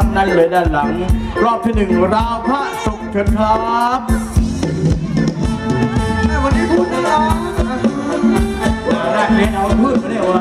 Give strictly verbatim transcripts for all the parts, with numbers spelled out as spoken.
ครับนั่นเลยด้านหลังรอบที่หนึ่งราวพระศุกร์เถิดครับวันนี้พูดนะล่ะได้เรียนเอาพูดมาได้วะ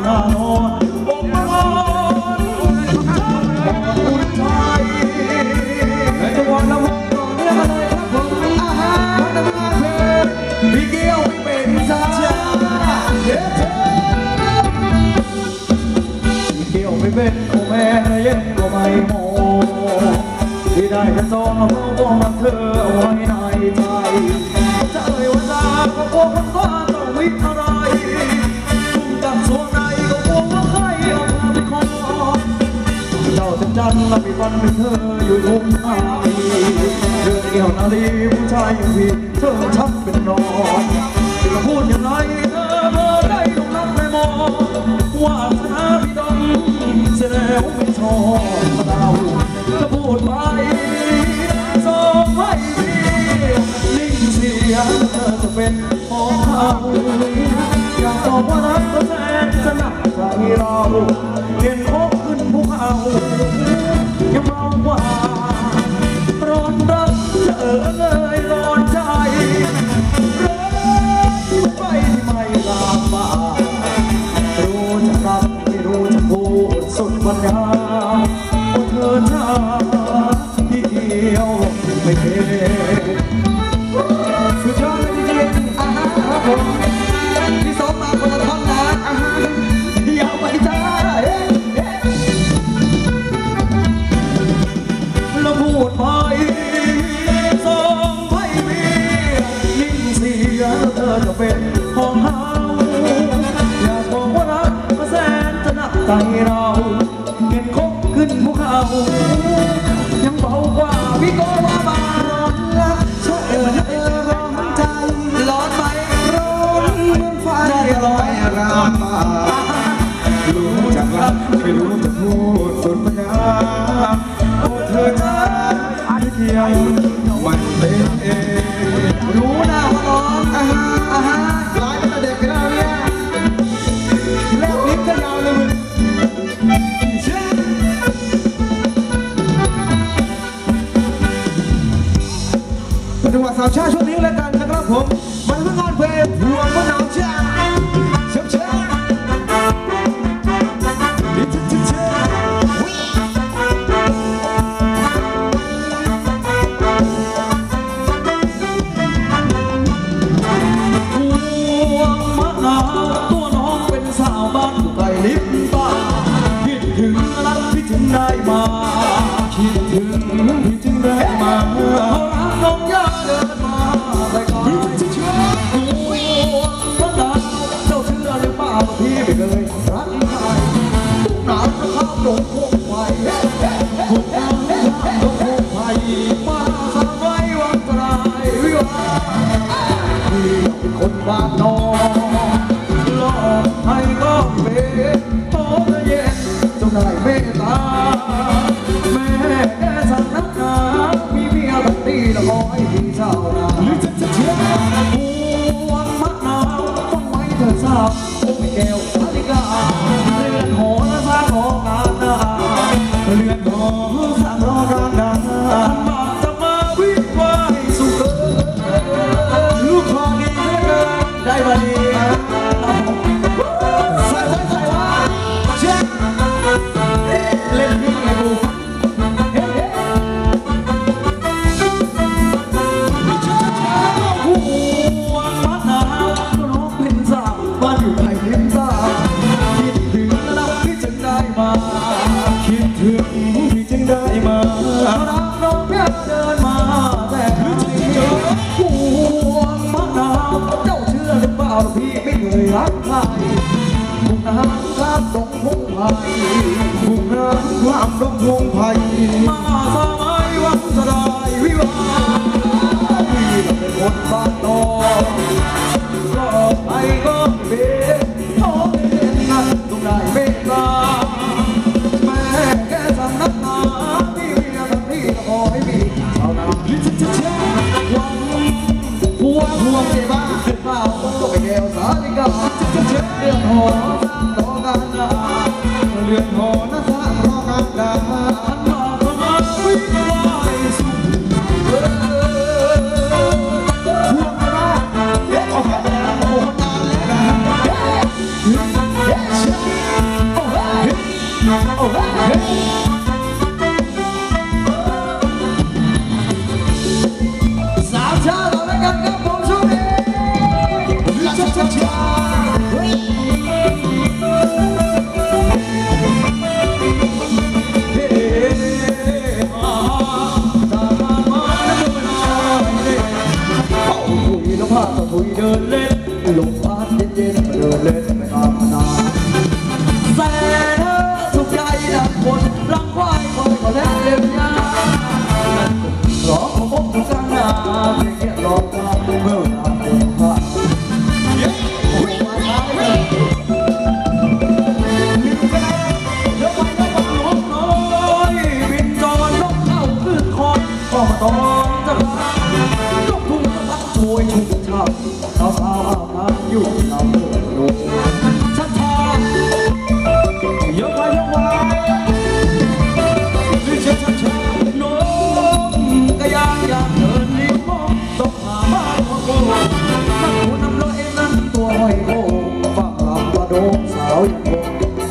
Yes!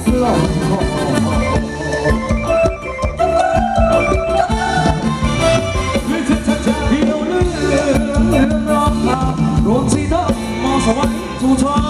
ไม่ได้เจอกันนานเลยรู้ว่าไงเหมือนเดิมทีเดียว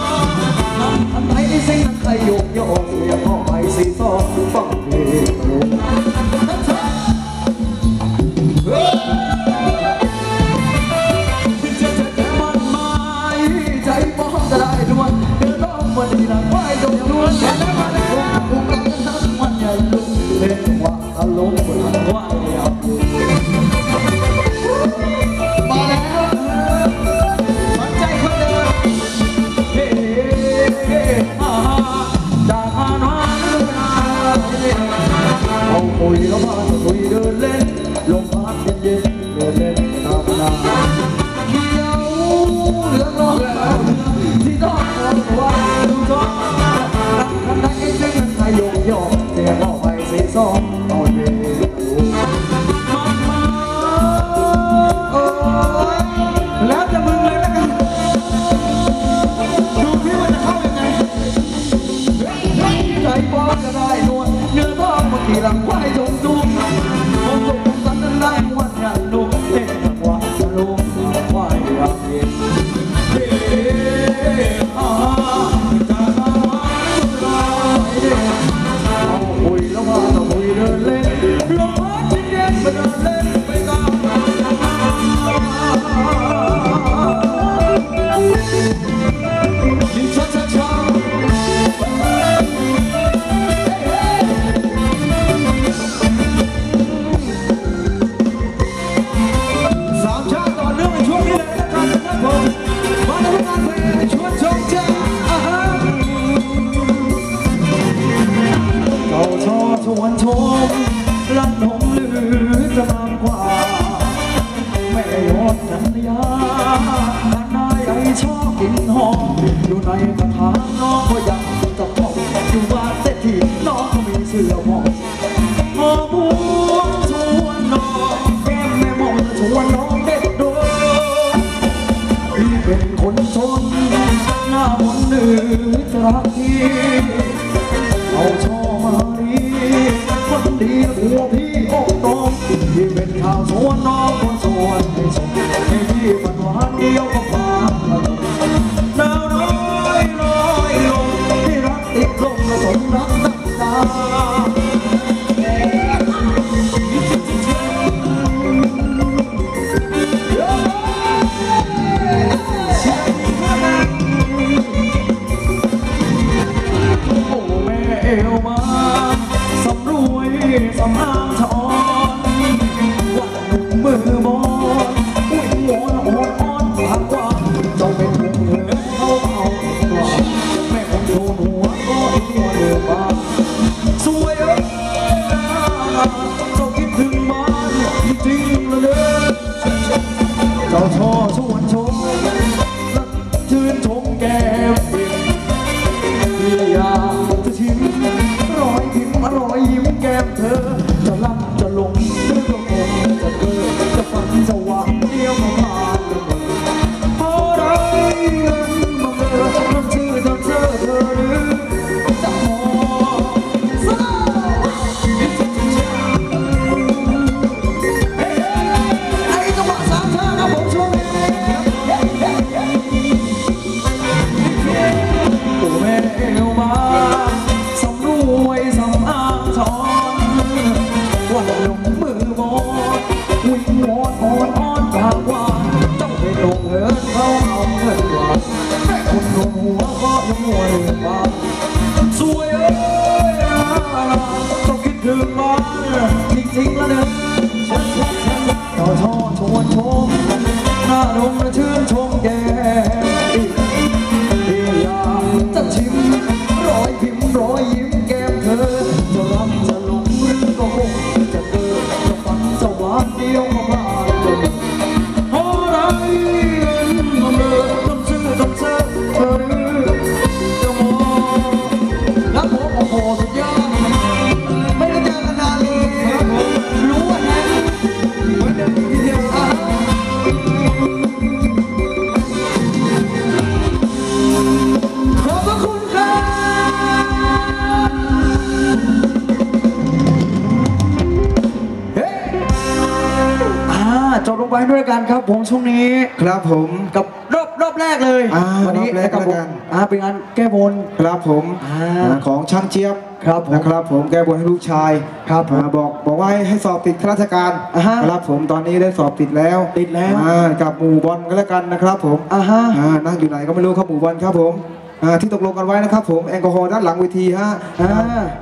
ว้ด้วยกันครับผมช่วงนี้ครับผมกับรอบรอบแรกเลยวันนี้นะครับผมเป็นงานแก้บนครับผมของช่างเจี๊ยบครับนะครับผมแก้บนให้ลูกชายครับบอกบอกว่าให้สอบติดข้าราชการครับผมตอนนี้ได้สอบติดแล้วติดแล้วกับหมู่บอลก็แล้วกันนะครับผมนั่งอยู่ไหนก็ไม่รู้ครับหมู่บอลครับผมที่ตกลงกันไว้นะครับผมแอลกอฮอล์ด้านหลังเวทีฮะ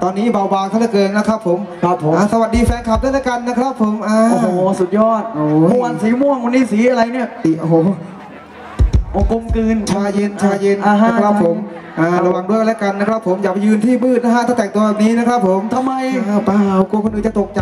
ตอนนี้เบาบางขึ้นเกินนะครับผมครับผมสวัสดีแฟนคลับด้วยกันนะครับผมโอ้โหสุดยอดเมื่อวานสีม่วงวันนี้สีอะไรเนี่ยโอ้โหโอ้กลมกลืนชาเย็นชาเย็นนะครับผมระวังด้วยแล้วกันนะครับผมอย่าไปยืนที่มืดนะฮะถ้าแต่งตัวแบบนี้นะครับผมทำไมเปล่ากลัวคนอื่นจะตกใจ